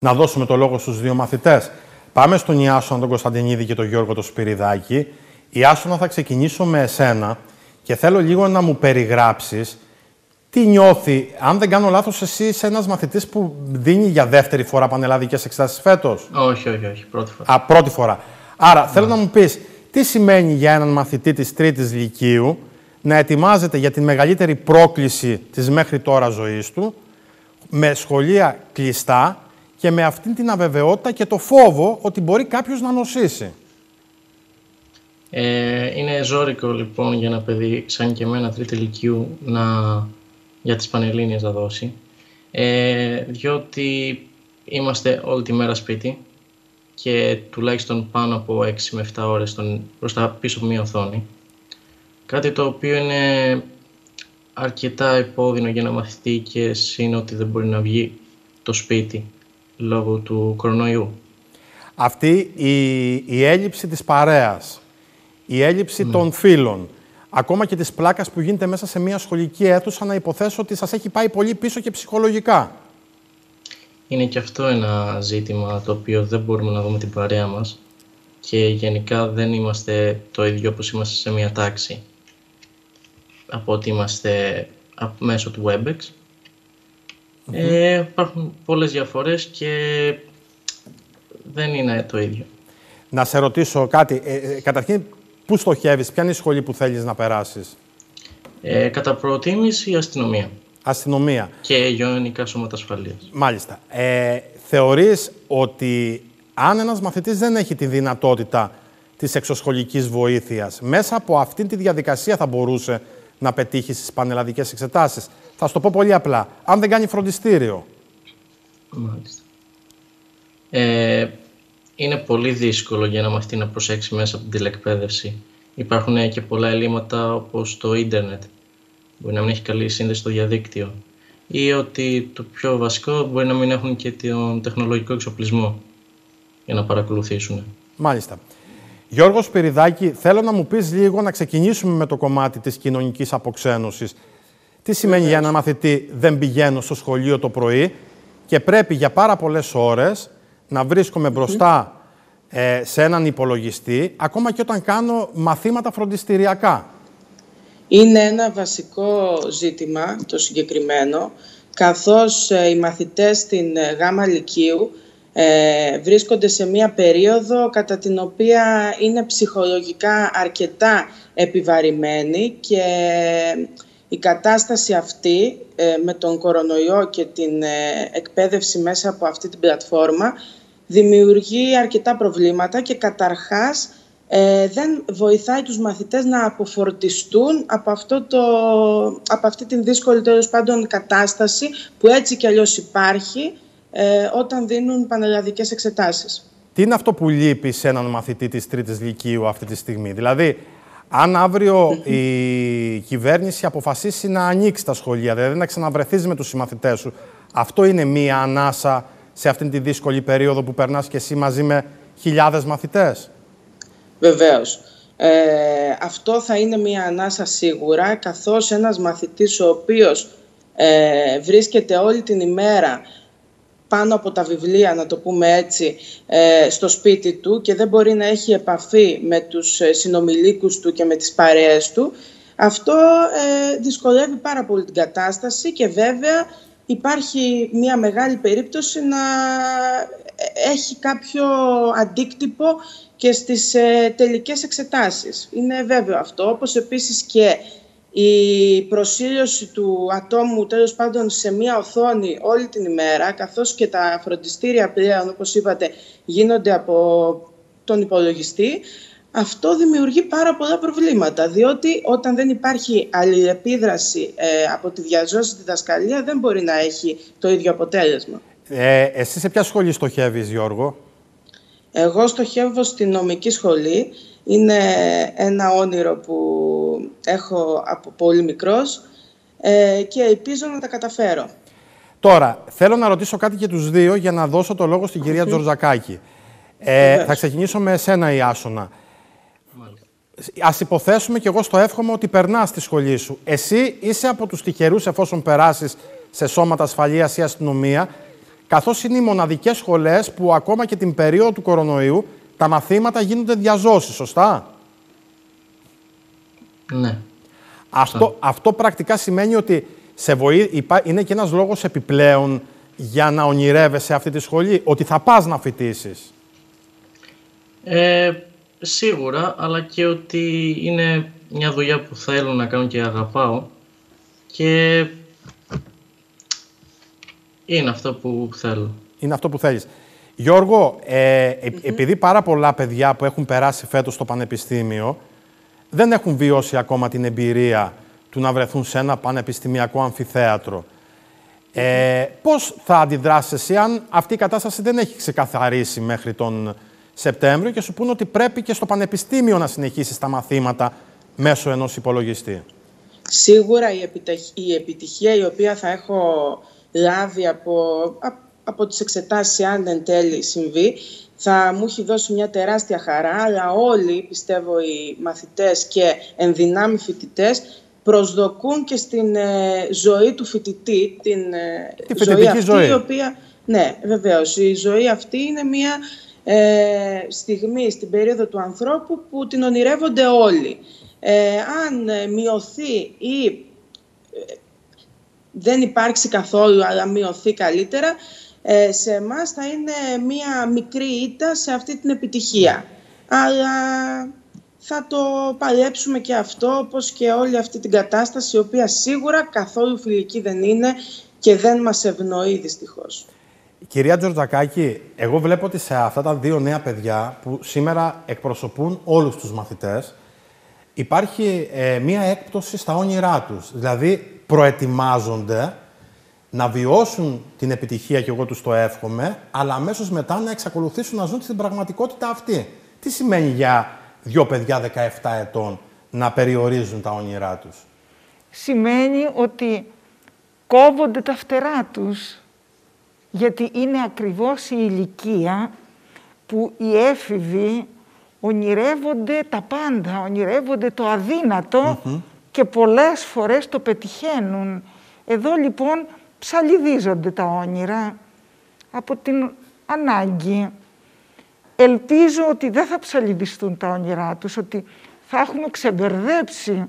Να δώσουμε το λόγο στους δύο μαθητές. Πάμε στον Ιάσονα τον Κωνσταντινίδη και τον Γιώργο τον Σπυριδάκη. Ιάσονα, θα ξεκινήσω με εσένα και θέλω λίγο να μου περιγράψεις τι νιώθει. Αν δεν κάνω λάθος, εσύ είσαι ένας μαθητής που δίνει για δεύτερη φορά πανελλαδικές εξετάσεις φέτος. Όχι, πρώτη φορά. Α, πρώτη φορά. Άρα, θέλω να μου πεις τι σημαίνει για έναν μαθητή της τρίτης λυκείου να ετοιμάζεται για τη μεγαλύτερη πρόκληση της μέχρι τώρα ζωής του, με σχολεία κλειστά και με αυτήν την αβεβαιότητα και το φόβο ότι μπορεί κάποιος να νοσήσει. Είναι ζώρικο λοιπόν για ένα παιδί σαν και εμένα τρίτη λυκείου για τις Πανελλήνιες να δώσει, διότι είμαστε όλη τη μέρα σπίτι και τουλάχιστον πάνω από 6 με 7 ώρες προς τα πίσω από μια οθόνη. Κάτι το οποίο είναι αρκετά επώδυνο για να μαθητή και είναι ότι δεν μπορεί να βγει το σπίτι λόγω του κορονοϊού. Αυτή η έλλειψη της παρέας, η έλλειψη των φίλων, ακόμα και της πλάκας που γίνεται μέσα σε μια σχολική αίθουσα, να υποθέσω ότι σας έχει πάει πολύ πίσω και ψυχολογικά. Είναι και αυτό ένα ζήτημα το οποίο δεν μπορούμε να δούμε την παρέα μας και γενικά δεν είμαστε το ίδιο όπως είμαστε σε μια τάξη από ότι είμαστε μέσω του WebEx. Υπάρχουν πολλές διαφορές και δεν είναι το ίδιο. Να σε ρωτήσω κάτι. Καταρχήν, πού στοχεύεις, ποια είναι η σχολή που θέλεις να περάσεις? Κατά προτίμηση, αστυνομία. Αστυνομία. Και γενικά σώματα ασφαλείας. Μάλιστα. Θεωρείς ότι αν ένας μαθητής δεν έχει τη δυνατότητα της εξωσχολικής βοήθειας, μέσα από αυτή τη διαδικασία θα μπορούσε να πετύχει στις πανελλαδικές εξετάσεις? Θα σου το πω πολύ απλά. Αν δεν κάνει φροντιστήριο. Μάλιστα. Είναι πολύ δύσκολο για ένα μαθητή να προσέξει μέσα από την τηλεκπαίδευση. Υπάρχουν και πολλά ελλείμματα όπως το ίντερνετ. Μπορεί να μην έχει καλή σύνδεση στο διαδίκτυο. Ή ότι το πιο βασικό, μπορεί να μην έχουν και τον τεχνολογικό εξοπλισμό για να παρακολουθήσουν. Μάλιστα. Γιώργο Σπυριδάκη, θέλω να μου πεις λίγο, να ξεκινήσουμε με το κομμάτι της κοινωνικής αποξένωσης. Τι σημαίνει για έναν μαθητή δεν πηγαίνω στο σχολείο το πρωί και πρέπει για πάρα πολλές ώρες να βρίσκομαι μπροστά σε έναν υπολογιστή, ακόμα και όταν κάνω μαθήματα φροντιστηριακά? Είναι ένα βασικό ζήτημα το συγκεκριμένο, καθώς οι μαθητές στην γάμα λυκείου βρίσκονται σε μία περίοδο κατά την οποία είναι ψυχολογικά αρκετά επιβαρημένοι και η κατάσταση αυτή με τον κορονοϊό και την εκπαίδευση μέσα από αυτή την πλατφόρμα δημιουργεί αρκετά προβλήματα και καταρχάς δεν βοηθάει τους μαθητές να αποφορτιστούν από, από αυτή την δύσκολη τέλος πάντων κατάσταση που έτσι κι αλλιώς υπάρχει όταν δίνουν πανελλαδικές εξετάσεις. Τι είναι αυτό που λείπει σε έναν μαθητή της τρίτης λυκείου αυτή τη στιγμή? Δηλαδή, αν αύριο η κυβέρνηση αποφασίσει να ανοίξει τα σχολεία, δηλαδή να ξαναβρεθείς με τους συμμαθητές σου, αυτό είναι μία ανάσα σε αυτήν τη δύσκολη περίοδο που περνάς και εσύ μαζί με χιλιάδες μαθητές? Βεβαίως. Αυτό θα είναι μία ανάσα σίγουρα, καθώς ένας μαθητής ο οποίος βρίσκεται όλη την ημέρα πάνω από τα βιβλία, να το πούμε έτσι, στο σπίτι του και δεν μπορεί να έχει επαφή με τους συνομιλίκους του και με τις παρέες του, αυτό δυσκολεύει πάρα πολύ την κατάσταση και βέβαια υπάρχει μια μεγάλη περίπτωση να έχει κάποιο αντίκτυπο και στις τελικές εξετάσεις. Είναι βέβαιο αυτό, όπως επίσης και η προσήλωση του ατόμου τέλος πάντων σε μία οθόνη όλη την ημέρα, καθώς και τα φροντιστήρια πλέον, όπως είπατε, γίνονται από τον υπολογιστή, αυτό δημιουργεί πάρα πολλά προβλήματα, διότι όταν δεν υπάρχει αλληλεπίδραση από τη διαζώστη διδασκαλία δεν μπορεί να έχει το ίδιο αποτέλεσμα. Εσύ σε ποια σχολή στοχεύεις, Γιώργο? Εγώ στοχεύω στη νομική σχολή. Είναι ένα όνειρο που έχω από πολύ μικρός και ελπίζω να τα καταφέρω. Τώρα, θέλω να ρωτήσω κάτι και τους δύο για να δώσω το λόγο στην κυρία Τζορτζακάκη. Θα ξεκινήσω με εσένα, Ιάσονα. Ας υποθέσουμε, και εγώ στο εύχομαι, ότι περνάς στη σχολή σου. Εσύ είσαι από τους τυχερούς, εφόσον περάσεις σε σώματα ασφαλείας ή αστυνομία, καθώς είναι οι μοναδικές σχολές που ακόμα και την περίοδο του κορονοϊού τα μαθήματα γίνονται διαζώσεις, σωστά? Ναι. Αυτό πρακτικά σημαίνει ότι είναι και ένας λόγος επιπλέον για να ονειρεύεσαι αυτή τη σχολή, ότι θα πας να φοιτήσεις. Σίγουρα, αλλά και ότι είναι μια δουλειά που θέλω να κάνω και αγαπάω και είναι αυτό που θέλω. Είναι αυτό που θέλεις. Γιώργο, επειδή πάρα πολλά παιδιά που έχουν περάσει φέτος στο πανεπιστήμιο δεν έχουν βιώσει ακόμα την εμπειρία του να βρεθούν σε ένα πανεπιστημιακό αμφιθέατρο, πώς θα αντιδράσεις εσύ αν αυτή η κατάσταση δεν έχει ξεκαθαρίσει μέχρι τον Σεπτέμβριο και σου πούνε ότι πρέπει και στο πανεπιστήμιο να συνεχίσεις τα μαθήματα μέσω ενός υπολογιστή? Σίγουρα η επιτυχία η οποία θα έχω λάβει από τις εξετάσεις, αν εν τέλει συμβεί, θα μου έχει δώσει μια τεράστια χαρά, αλλά όλοι, πιστεύω, οι μαθητές και ενδυνάμει φοιτητές προσδοκούν και στην ζωή του φοιτητή, την ζωή αυτή, η οποία... Ναι, βεβαίως, η ζωή αυτή είναι μια στιγμή στην περίοδο του ανθρώπου που την ονειρεύονται όλοι. Αν μειωθεί ή δεν υπάρξει καθόλου, αλλά μειωθεί καλύτερα, σε εμάς θα είναι μία μικρή ήττα σε αυτή την επιτυχία. Αλλά θα το παλέψουμε και αυτό, όπως και όλη αυτή την κατάσταση, η οποία σίγουρα καθόλου φιλική δεν είναι και δεν μας ευνοεί, δυστυχώς. Κυρία Τζορτζακάκη, εγώ βλέπω ότι σε αυτά τα δύο νέα παιδιά που σήμερα εκπροσωπούν όλους τους μαθητές, υπάρχει μία έκπτωση στα όνειρά τους. Δηλαδή, προετοιμάζονται να βιώσουν την επιτυχία, και εγώ τους το εύχομαι, αλλά αμέσως μετά να εξακολουθήσουν να ζουν στην πραγματικότητα αυτή. Τι σημαίνει για δύο παιδιά 17 ετών να περιορίζουν τα όνειρά τους? Σημαίνει ότι κόβονται τα φτερά τους, γιατί είναι ακριβώς η ηλικία που οι έφηβοι ονειρεύονται τα πάντα, ονειρεύονται το αδύνατο και πολλές φορές το πετυχαίνουν. Εδώ λοιπόν ψαλιδίζονται τα όνειρα από την ανάγκη. Ελπίζω ότι δεν θα ψαλιδιστούν τα όνειρά τους, ότι θα έχουμε ξεμπερδέψει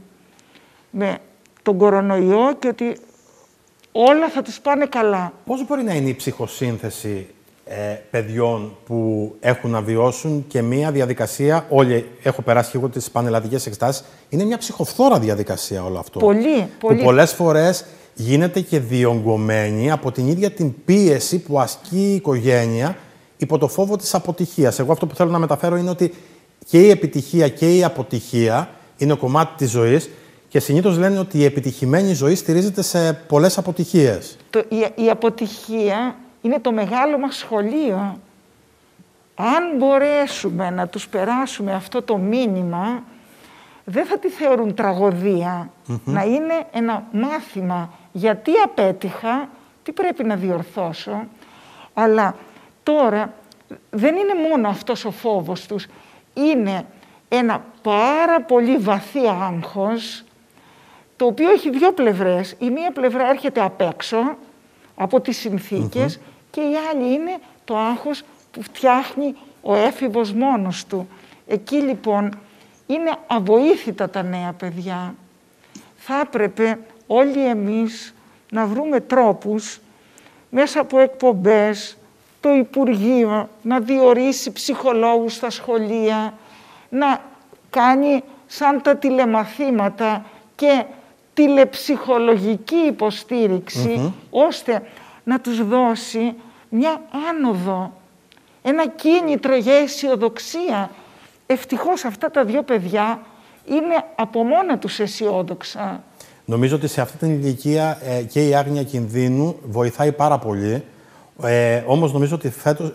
με τον κορονοϊό και ότι όλα θα τους πάνε καλά. Πώς μπορεί να είναι η ψυχοσύνθεση παιδιών που έχουν να βιώσουν και μία διαδικασία, όλοι έχω περάσει και εγώ τις πανελλαδικές εξετάσεις, είναι μια ψυχοφθόρα διαδικασία όλο αυτό. Πολύ. Που πολλές φορές γίνεται και διονγκωμένη από την ίδια την πίεση που ασκεί η οικογένεια υπό το φόβο της αποτυχίας. Εγώ αυτό που θέλω να μεταφέρω είναι ότι και η επιτυχία και η αποτυχία είναι κομμάτι της ζωής και συνήθως λένε ότι η επιτυχημένη ζωή στηρίζεται σε πολλές αποτυχίες. Η αποτυχία είναι το μεγάλο μας σχολείο. Αν μπορέσουμε να τους περάσουμε αυτό το μήνυμα, δεν θα τη θεωρούν τραγωδία. Να είναι ένα μάθημα. Γιατί απέτυχα, τι πρέπει να διορθώσω. Αλλά τώρα δεν είναι μόνο αυτός ο φόβος τους. Είναι ένα πάρα πολύ βαθύ άγχος, το οποίο έχει δύο πλευρές. Η μία πλευρά έρχεται απ' έξω, από τις συνθήκες, και η άλλη είναι το άγχος που φτιάχνει ο έφηβος μόνος του. Εκεί λοιπόν είναι αβοήθητα τα νέα παιδιά. Θα έπρεπε όλοι εμείς να βρούμε τρόπους μέσα από εκπομπές, το Υπουργείο να διορίσει ψυχολόγους στα σχολεία, να κάνει σαν τα τηλεμαθήματα και τηλεψυχολογική υποστήριξη, ώστε να τους δώσει μια άνοδο, ένα κίνητρο για αισιοδοξία. Ευτυχώς αυτά τα δύο παιδιά είναι από μόνα τους αισιόδοξα. Νομίζω ότι σε αυτή την ηλικία και η άγνοια κινδύνου βοηθάει πάρα πολύ. Όμως νομίζω ότι φέτος,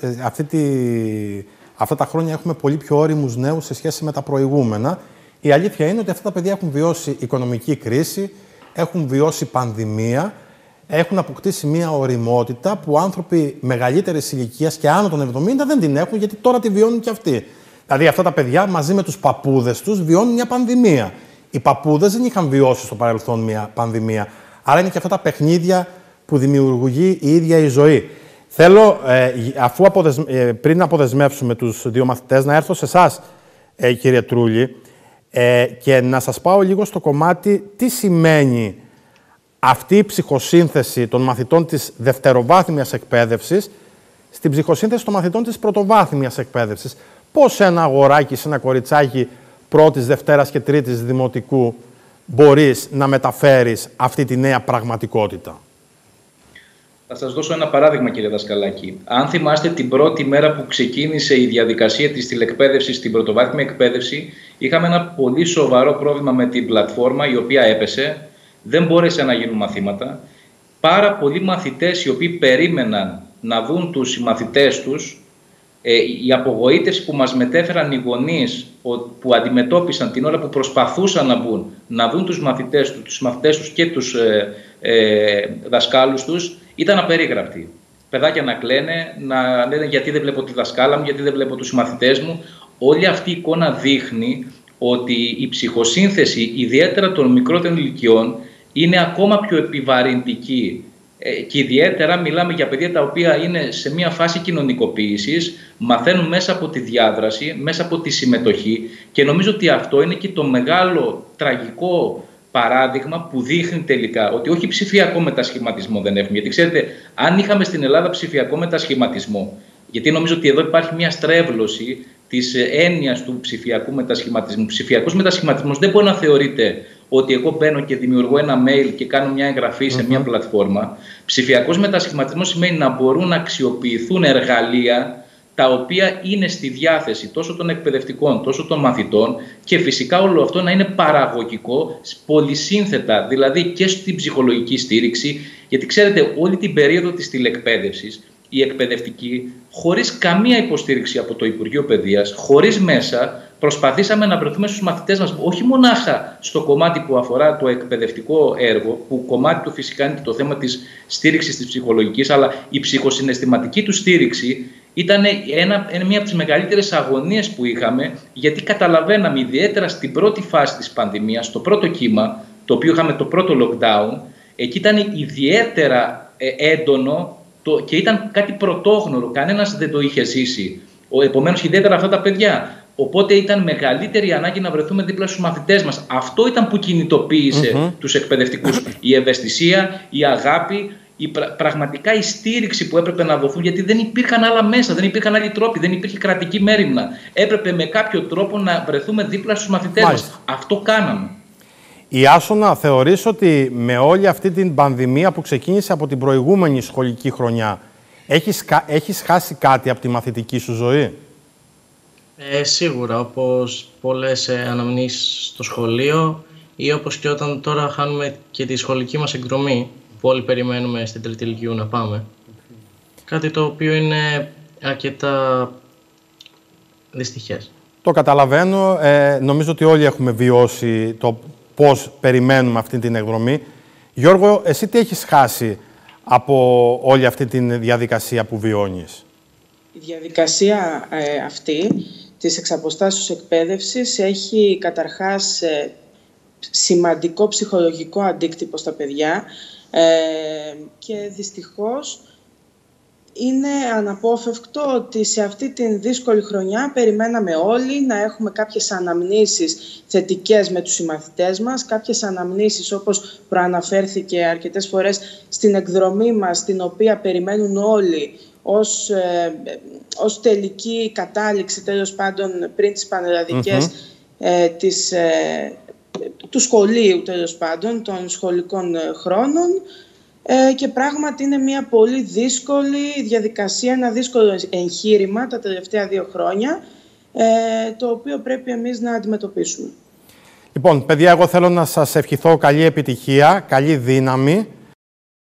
αυτά τα χρόνια έχουμε πολύ πιο ώριμους νέους σε σχέση με τα προηγούμενα. Η αλήθεια είναι ότι αυτά τα παιδιά έχουν βιώσει οικονομική κρίση, έχουν βιώσει πανδημία, έχουν αποκτήσει μια ωριμότητα που άνθρωποι μεγαλύτερης ηλικίας και άνω των 70 δεν την έχουν, γιατί τώρα τη βιώνουν και αυτοί. Δηλαδή αυτά τα παιδιά μαζί με τους παππούδες τους βιώνουν μια πανδημία. Οι παππούδες δεν είχαν βιώσει στο παρελθόν μια πανδημία. Άρα είναι και αυτά τα παιχνίδια που δημιουργεί η ίδια η ζωή. Θέλω, αφού πριν αποδεσμεύσουμε τους δύο μαθητές, να έρθω σε εσάς, κύριε Τρούλη, και να σας πάω λίγο στο κομμάτι τι σημαίνει αυτή η ψυχοσύνθεση των μαθητών της δευτεροβάθμιας εκπαίδευσης στην ψυχοσύνθεση των μαθητών της πρωτοβάθμιας εκπαίδευσης. Πώς ένα αγοράκι, ένα κοριτσάκι πρώτης, δευτέρας και τρίτης δημοτικού μπορείς να μεταφέρεις αυτή τη νέα πραγματικότητα? Θα σας δώσω ένα παράδειγμα, κύριε Δασκαλάκη. Αν θυμάστε, την πρώτη μέρα που ξεκίνησε η διαδικασία της τηλεκπαίδευσης στην πρωτοβάθμια εκπαίδευση, είχαμε ένα πολύ σοβαρό πρόβλημα με την πλατφόρμα, η οποία έπεσε, δεν μπόρεσε να γίνουν μαθήματα. Πάρα πολλοί μαθητές οι οποίοι περίμεναν να δουν τους μαθητές τους, η απογοήτευση που μας μετέφεραν οι γονείς που αντιμετώπισαν την ώρα που προσπαθούσαν να μπουν, να δουν τους μαθητές τους και τους δασκάλους τους, ήταν απερίγραπτη. Παιδάκια να κλαίνε, να λένε γιατί δεν βλέπω τη δασκάλα μου, γιατί δεν βλέπω τους μαθητές μου. Όλη αυτή η εικόνα δείχνει ότι η ψυχοσύνθεση, ιδιαίτερα των μικρότερων ηλικιών, είναι ακόμα πιο επιβαρυντική. Και ιδιαίτερα μιλάμε για παιδιά τα οποία είναι σε μια φάση κοινωνικοποίησης, μαθαίνουν μέσα από τη διάδραση, μέσα από τη συμμετοχή, και νομίζω ότι αυτό είναι και το μεγάλο τραγικό παράδειγμα που δείχνει τελικά ότι όχι ψηφιακό μετασχηματισμό δεν έχουμε. Γιατί ξέρετε, αν είχαμε στην Ελλάδα ψηφιακό μετασχηματισμό, γιατί νομίζω ότι εδώ υπάρχει μια στρέβλωση της έννοιας του ψηφιακού μετασχηματισμού. Ψηφιακός μετασχηματισμός δεν μπορεί να θεωρείται ότι εγώ μπαίνω και δημιουργώ ένα mail και κάνω μια εγγραφή σε μια πλατφόρμα. Ψηφιακός μετασχηματισμός σημαίνει να μπορούν να αξιοποιηθούν εργαλεία τα οποία είναι στη διάθεση τόσο των εκπαιδευτικών, τόσο των μαθητών, και φυσικά όλο αυτό να είναι παραγωγικό, πολυσύνθετα, δηλαδή και στην ψυχολογική στήριξη. Γιατί ξέρετε, όλη την περίοδο της τηλεκπαίδευσης, οι εκπαιδευτικοί, χωρίς καμία υποστήριξη από το Υπουργείο Παιδείας, χωρίς μέσα, προσπαθήσαμε να βρεθούμε στους μαθητές μας, όχι μονάχα στο κομμάτι που αφορά το εκπαιδευτικό έργο, που κομμάτι του φυσικά είναι το θέμα της στήριξης της ψυχολογικής, αλλά η ψυχοσυναισθηματική του στήριξη ήταν μία από τις μεγαλύτερες αγωνίες που είχαμε, γιατί καταλαβαίναμε, ιδιαίτερα στην πρώτη φάση της πανδημίας, το πρώτο κύμα, το οποίο είχαμε το πρώτο lockdown, εκεί ήταν ιδιαίτερα έντονο και ήταν κάτι πρωτόγνωρο, κανένας δεν το είχε ζήσει. Επομένως, ιδιαίτερα αυτά τα παιδιά. Οπότε ήταν μεγαλύτερη ανάγκη να βρεθούμε δίπλα στους μαθητές μας. Αυτό ήταν που κινητοποίησε τους εκπαιδευτικούς. Η ευαισθησία, η αγάπη, πραγματικά η στήριξη που έπρεπε να δοθούν, γιατί δεν υπήρχαν άλλα μέσα, δεν υπήρχαν άλλοι τρόποι, δεν υπήρχε κρατική μέριμνα. Έπρεπε με κάποιο τρόπο να βρεθούμε δίπλα στους μαθητές μας. Αυτό κάναμε. Ιάσονα, θεωρείς ότι με όλη αυτή την πανδημία που ξεκίνησε από την προηγούμενη σχολική χρονιά, έχεις χάσει κάτι από τη μαθητική σου ζωή? Σίγουρα, όπως πολλές αναμνήσεις στο σχολείο, ή όπως και όταν τώρα χάνουμε και τη σχολική μας εκδρομή που όλοι περιμένουμε στην τρίτη ηλικίου να πάμε. Κάτι το οποίο είναι αρκετά δυστυχές. Το καταλαβαίνω. Νομίζω ότι όλοι έχουμε βιώσει το πώς περιμένουμε αυτή την εκδρομή. Γιώργο, εσύ τι έχεις χάσει από όλη αυτή τη διαδικασία που βιώνεις? Η διαδικασία αυτή της εξαποστάσεως εκπαίδευσης έχει καταρχάς σημαντικό ψυχολογικό αντίκτυπο στα παιδιά και δυστυχώς είναι αναπόφευκτο ότι σε αυτή την δύσκολη χρονιά περιμέναμε όλοι να έχουμε κάποιες αναμνήσεις θετικές με τους συμμαθητές μας, κάποιες αναμνήσεις, όπως προαναφέρθηκε αρκετές φορές, στην εκδρομή μας, την οποία περιμένουν όλοι ως τελική κατάληξη, τέλος πάντων, πριν τις πανελλαδικές του σχολείου, τέλος πάντων, των σχολικών χρόνων. Και πράγματι είναι μια πολύ δύσκολη διαδικασία, ένα δύσκολο εγχείρημα τα τελευταία 2 χρόνια, το οποίο πρέπει εμείς να αντιμετωπίσουμε. Λοιπόν, παιδιά, εγώ θέλω να σας ευχηθώ καλή επιτυχία, καλή δύναμη.